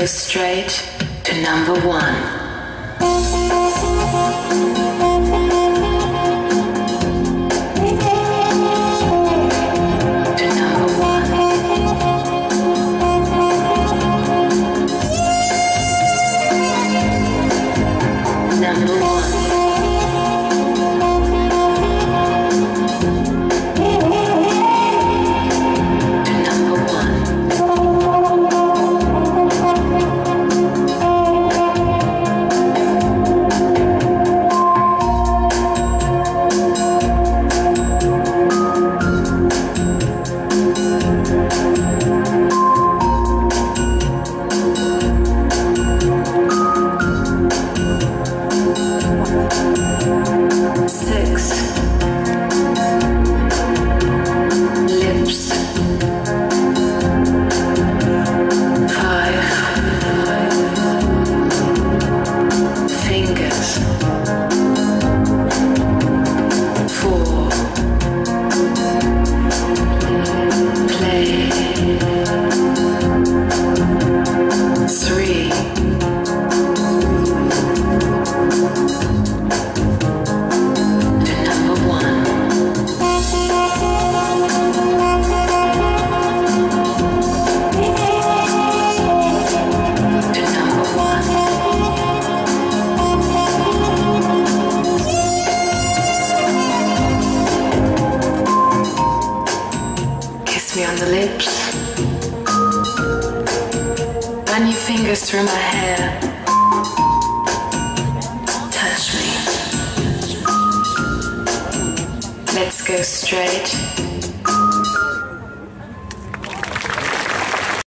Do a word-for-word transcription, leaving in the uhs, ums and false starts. goes straight to number one. Through my hair, touch me. Let's go straight